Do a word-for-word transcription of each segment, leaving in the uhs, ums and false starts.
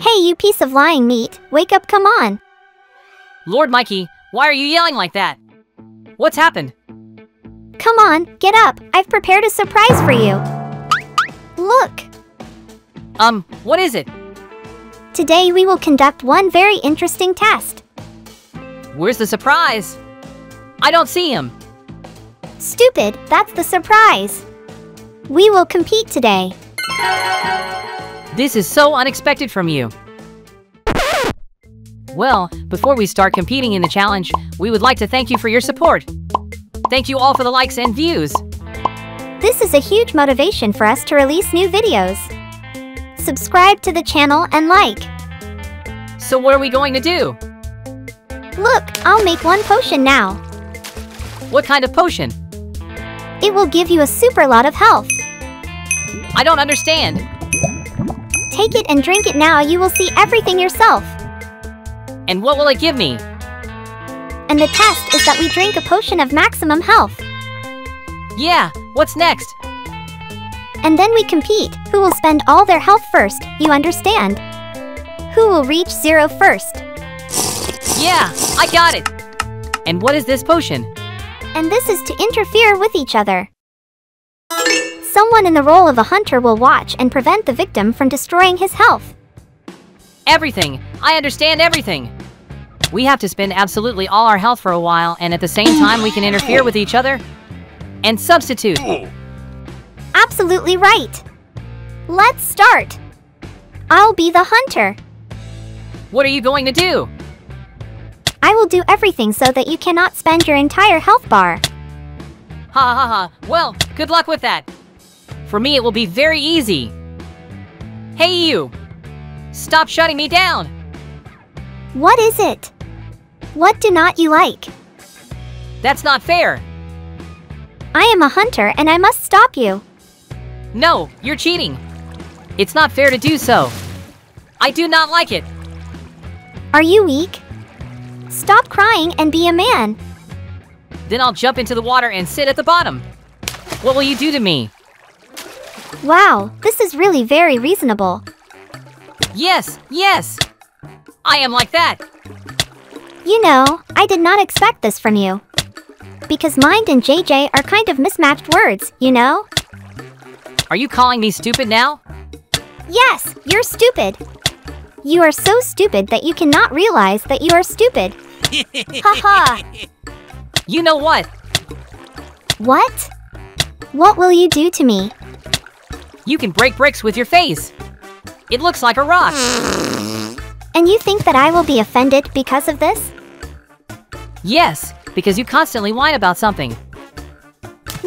Hey, you piece of lying meat. Wake up, come on. Lord Mikey, why are you yelling like that? What's happened? Come on, get up. I've prepared a surprise for you. Look. Um, what is it? Today we will conduct one very interesting test. Where's the surprise? I don't see him. Stupid, that's the surprise. We will compete today. This is so unexpected from you. Well, before we start competing in the challenge, we would like to thank you for your support. Thank you all for the likes and views. This is a huge motivation for us to release new videos. Subscribe to the channel and like. So what are we going to do? Look, I'll make one potion now. What kind of potion? It will give you a super lot of health. I don't understand. Take it and drink it now, you will see everything yourself. And what will it give me? And the test is that we drink a potion of maximum health. Yeah, what's next? And then we compete. Who will spend all their health first, you understand? Who will reach zero first? Yeah, I got it! And what is this potion? And this is to interfere with each other. Someone in the role of a hunter will watch and prevent the victim from destroying his health. Everything! I understand everything! We have to spend absolutely all our health for a while, and at the same time we can interfere with each other and substitute. Absolutely right. Let's start. I'll be the hunter. What are you going to do? I will do everything so that you cannot spend your entire health bar. Ha ha ha. Well, good luck with that. For me, it will be very easy. Hey, you. Stop shutting me down. What is it? What do not you like? That's not fair. I am a hunter and I must stop you. No, you're cheating. It's not fair to do so. I do not like it. Are you weak? Stop crying and be a man. Then I'll jump into the water and sit at the bottom. What will you do to me? Wow, this is really very reasonable. Yes, yes. I am like that. You know, I did not expect this from you. Because mind and J J are kind of mismatched words, you know? Are you calling me stupid now? Yes, you're stupid. You are so stupid that you cannot realize that you are stupid. Haha. You know what? What? What will you do to me? You can break bricks with your face. It looks like a rock. And you think that I will be offended because of this? Yes. Because you constantly whine about something.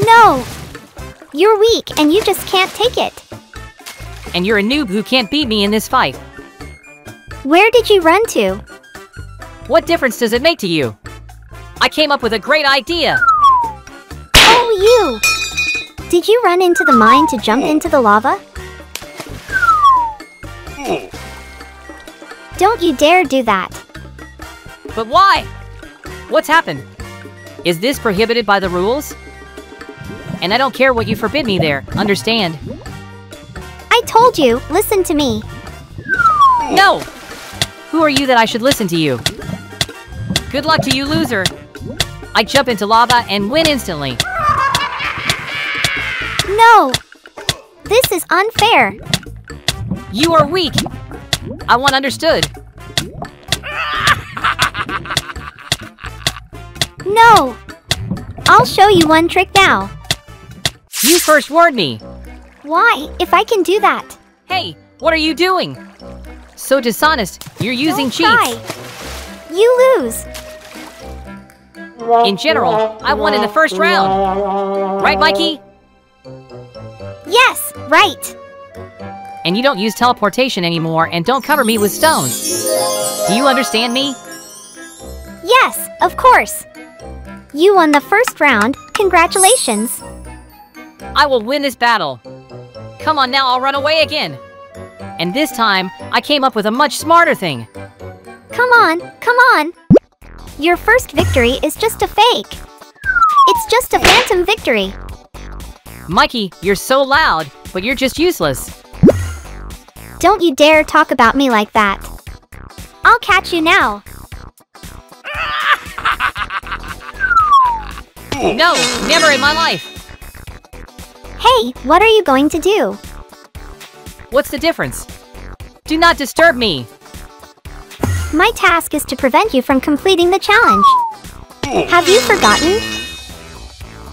No! You're weak and you just can't take it. And you're a noob who can't beat me in this fight. Where did you run to? What difference does it make to you? I came up with a great idea! Oh, you! Did you run into the mine to jump into the lava? Don't you dare do that! But why? What's happened? Is this prohibited by the rules? And I don't care what you forbid me there, understand? I told you, listen to me. No! Who are you that I should listen to you? Good luck to you, loser. I jump into lava and win instantly. No! This is unfair. You are weak. I want understood. No! I'll show you one trick now. You first warned me. Why, if I can do that? Hey, what are you doing? So dishonest, you're using cheats. You lose. In general, I won in the first round. Right, Mikey? Yes, right. And you don't use teleportation anymore and don't cover me with stones. Do you understand me? Yes, of course. You won the first round. Congratulations. I will win this battle. Come on now, I'll run away again. And this time, I came up with a much smarter thing. Come on, come on. Your first victory is just a fake. It's just a phantom victory. Mikey, you're so loud, but you're just useless. Don't you dare talk about me like that. I'll catch you now. No, never in my life. Hey, what are you going to do? What's the difference? Do not disturb me. My task is to prevent you from completing the challenge. Have you forgotten?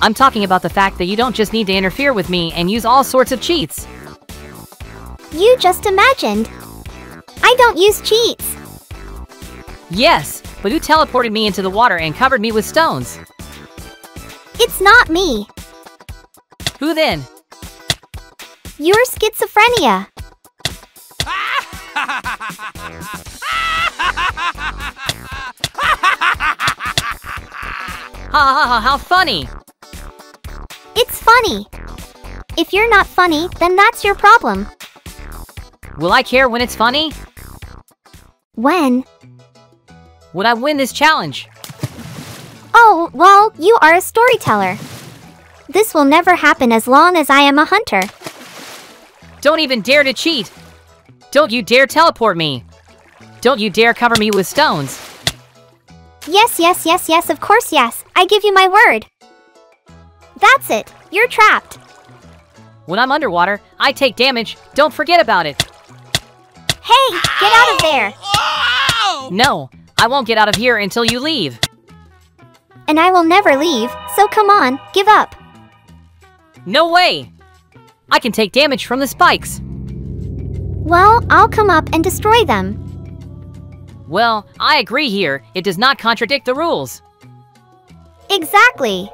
I'm talking about the fact that you don't just need to interfere with me and use all sorts of cheats. You just imagined. I don't use cheats. Yes, but you teleported me into the water and covered me with stones. It's not me. Who then? Your schizophrenia. Ha ha ha, how funny. It's funny. If you're not funny, then that's your problem. Will I care when it's funny? When? Would I win this challenge? Oh, well, you are a storyteller. This will never happen as long as I am a hunter. Don't even dare to cheat. Don't you dare teleport me. Don't you dare cover me with stones. Yes, yes, yes, yes, of course, yes. I give you my word. That's it. You're trapped. When I'm underwater, I take damage. Don't forget about it. Hey, get out of there! No, I won't get out of here until you leave. And I will never leave, so come on, give up. No way! I can take damage from the spikes. Well, I'll come up and destroy them. Well, I agree here. It does not contradict the rules. Exactly.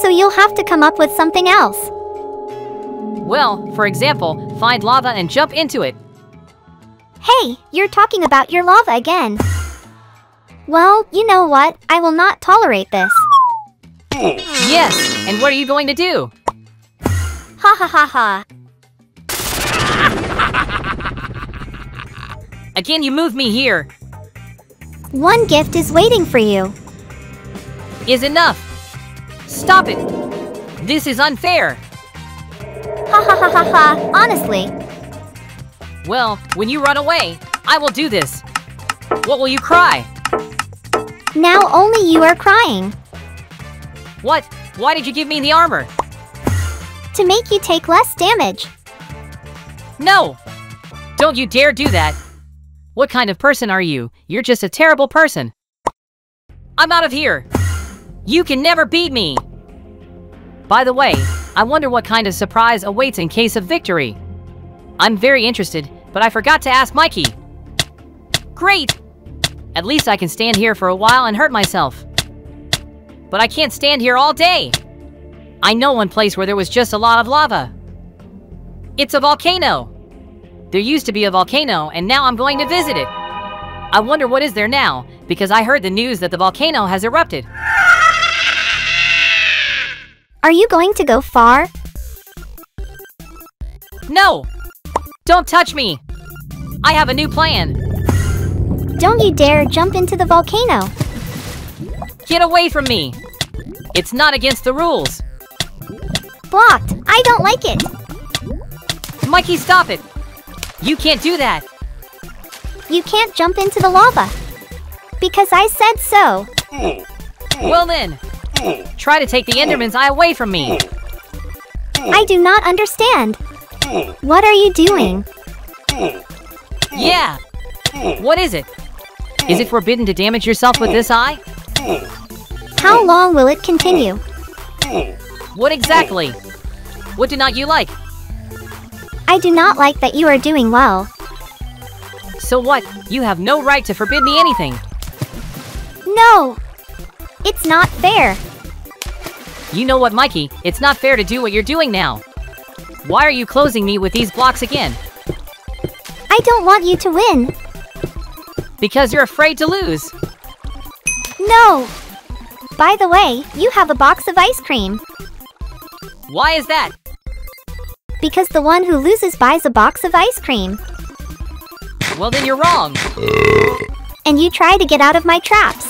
So you'll have to come up with something else. Well, for example, find lava and jump into it. Hey, you're talking about your lava again. Well, you know what? I will not tolerate this. Yes, and what are you going to do? Ha ha ha ha. Again, you moved me here. One gift is waiting for you. Is enough. Stop it. This is unfair. Ha ha ha ha ha, honestly. Well, when you run away, I will do this. What will you cry? Now only you are crying. What? Why did you give me the armor? To make you take less damage. No! Don't you dare do that! What kind of person are you? You're just a terrible person. I'm out of here! You can never beat me! By the way, I wonder what kind of surprise awaits in case of victory. I'm very interested, but I forgot to ask Mikey. Great! At least I can stand here for a while and hurt myself. But I can't stand here all day! I know one place where there was just a lot of lava. It's a volcano! There used to be a volcano, and now I'm going to visit it. I wonder what is there now, because I heard the news that the volcano has erupted. Are you going to go far? No! Don't touch me! I have a new plan! Don't you dare jump into the volcano! Get away from me! It's not against the rules! Blocked! I don't like it! Mikey, stop it! You can't do that! You can't jump into the lava! Because I said so! Well then, try to take the Enderman's eye away from me! I do not understand! What are you doing? Yeah! What is it? Is it forbidden to damage yourself with this eye? How long will it continue? What exactly? What do not you like? I do not like that you are doing well. So what? You have no right to forbid me anything. No! It's not fair. You know what, Mikey? It's not fair to do what you're doing now. Why are you closing me with these blocks again? I don't want you to win. Because you're afraid to lose. No! By the way, you have a box of ice cream. Why is that? Because the one who loses buys a box of ice cream. Well, then you're wrong. And you try to get out of my traps.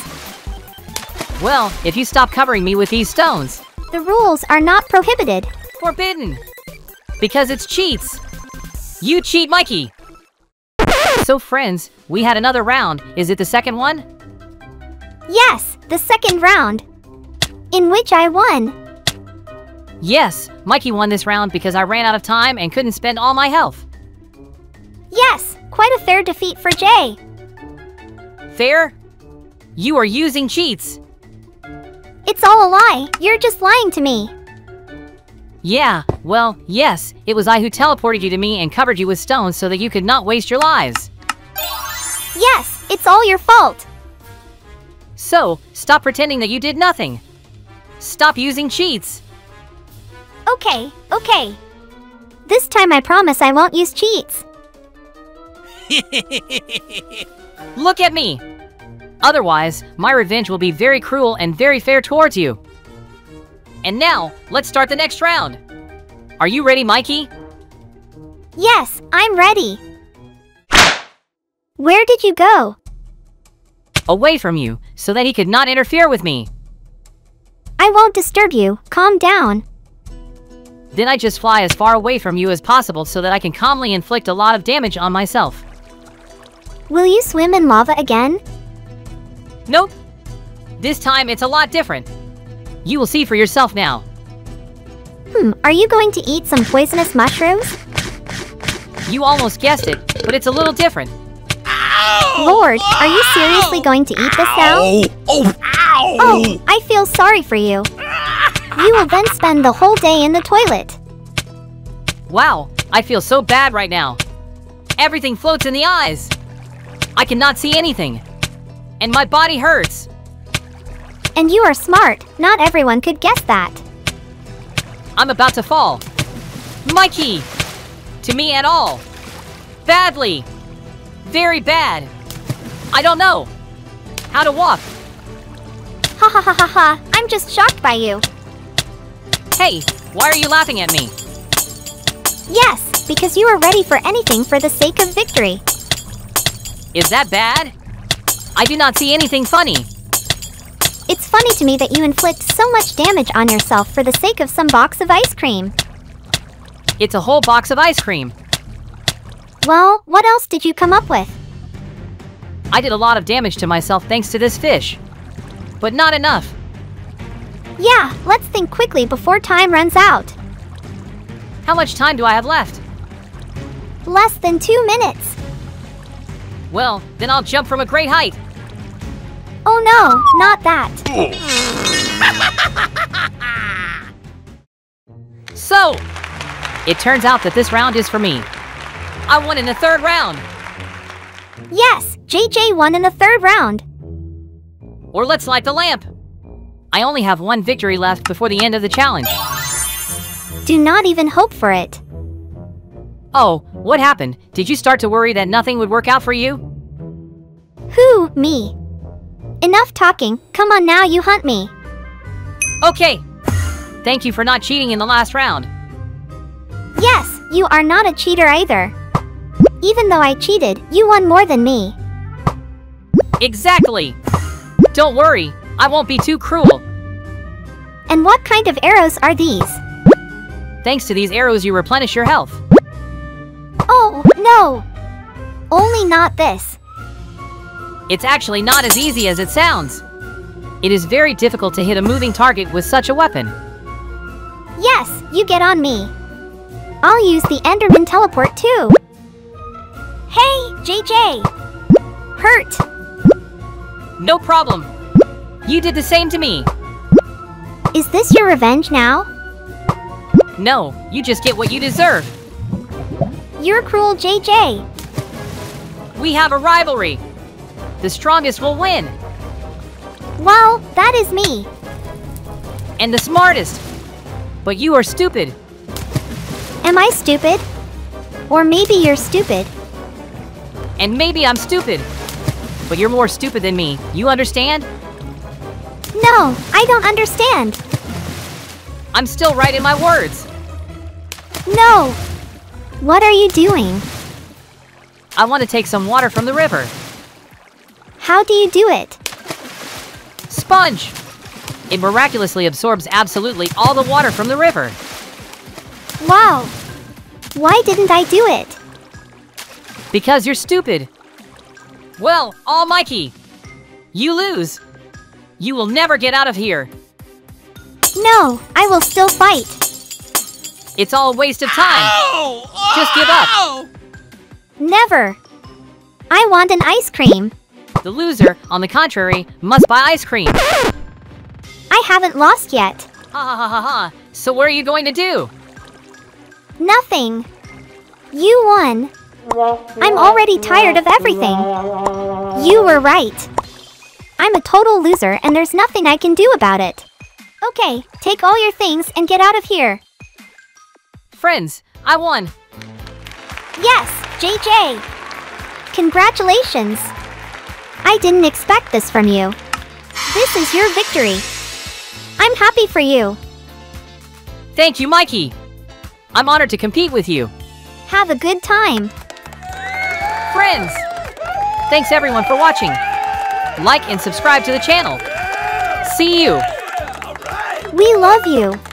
Well, if you stop covering me with these stones. The rules are not prohibited. Forbidden. Because it's cheats. You cheat, Mikey. So friends, we had another round. Is it the second one? Yes, the second round, in which I won. Yes, Mikey won this round because I ran out of time and couldn't spend all my health. Yes, quite a fair defeat for Jay. Fair? You are using cheats. It's all a lie. You're just lying to me. Yeah, well, yes, it was I who teleported you to me and covered you with stones so that you could not waste your lives. Yes, it's all your fault. So, stop pretending that you did nothing. Stop using cheats. Okay, okay. This time I promise I won't use cheats. Look at me. Otherwise, my revenge will be very cruel and very fair towards you. And now, let's start the next round. Are you ready, Mikey? Yes, I'm ready. Where did you go? Away from you, so that he could not interfere with me. I won't disturb you. Calm down. Then I just fly as far away from you as possible so that I can calmly inflict a lot of damage on myself. Will you swim in lava again? Nope. This time it's a lot different. You will see for yourself now. Hmm, are you going to eat some poisonous mushrooms? You almost guessed it, but it's a little different. Ow! Lord, are you seriously going to eat this now? Ow! Oh, ow! Oh, I feel sorry for you. You will then spend the whole day in the toilet. Wow, I feel so bad right now. Everything floats in the eyes. I cannot see anything. And my body hurts. And you are smart. Not everyone could guess that. I'm about to fall. Mikey! To me at all. Badly. Very bad. I don't know how to walk. Ha ha ha ha ha. I'm just shocked by you. Hey, why are you laughing at me? Yes, because you are ready for anything for the sake of victory. Is that bad? I do not see anything funny. It's funny to me that you inflict so much damage on yourself for the sake of some box of ice cream. It's a whole box of ice cream. Well, what else did you come up with? I did a lot of damage to myself thanks to this fish. But not enough. Yeah, let's think quickly before time runs out. How much time do I have left? Less than two minutes. Well, then I'll jump from a great height. Oh no, not that. So, it turns out that this round is for me. I won in the third round. Yes, J J won in the third round. Or let's light the lamp. I only have one victory left before the end of the challenge. Do not even hope for it. Oh, what happened? Did you start to worry that nothing would work out for you? Who, me? Enough talking. Come on now, you hunt me. Okay. Thank you for not cheating in the last round. Yes, you are not a cheater either. Even though I cheated, you won more than me. Exactly. Don't worry, I won't be too cruel. And what kind of arrows are these? Thanks to these arrows, you replenish your health. Oh, no. Only not this. It's actually not as easy as it sounds. It is very difficult to hit a moving target with such a weapon. Yes, you get on me. I'll use the Enderman teleport too. Hey, J J! Hurt! No problem. You did the same to me. Is this your revenge now? No, you just get what you deserve. You're cruel, J J. We have a rivalry. The strongest will win. Well, that is me. And the smartest. But you are stupid. Am I stupid? Or maybe you're stupid. And maybe I'm stupid. But you're more stupid than me. You understand? No, I don't understand. I'm still right in my words. No. What are you doing? I want to take some water from the river. How do you do it? Sponge! It miraculously absorbs absolutely all the water from the river. Wow! Why didn't I do it? Because you're stupid. Well, almighty, you lose. You will never get out of here. No, I will still fight. It's all a waste of time. Ow! Ow! Just give up. Never. I want an ice cream. The loser, on the contrary, must buy ice cream. I haven't lost yet. Ha ha ha ha ha. So what are you going to do? Nothing. You won. I'm already tired of everything. You were right. I'm a total loser and there's nothing I can do about it. Okay, take all your things and get out of here. Friends, I won. Yes, J J. Congratulations. I didn't expect this from you. This is your victory. I'm happy for you. Thank you, Mikey. I'm honored to compete with you. Have a good time. Friends, thanks everyone for watching. Like and subscribe to the channel. See you. We love you.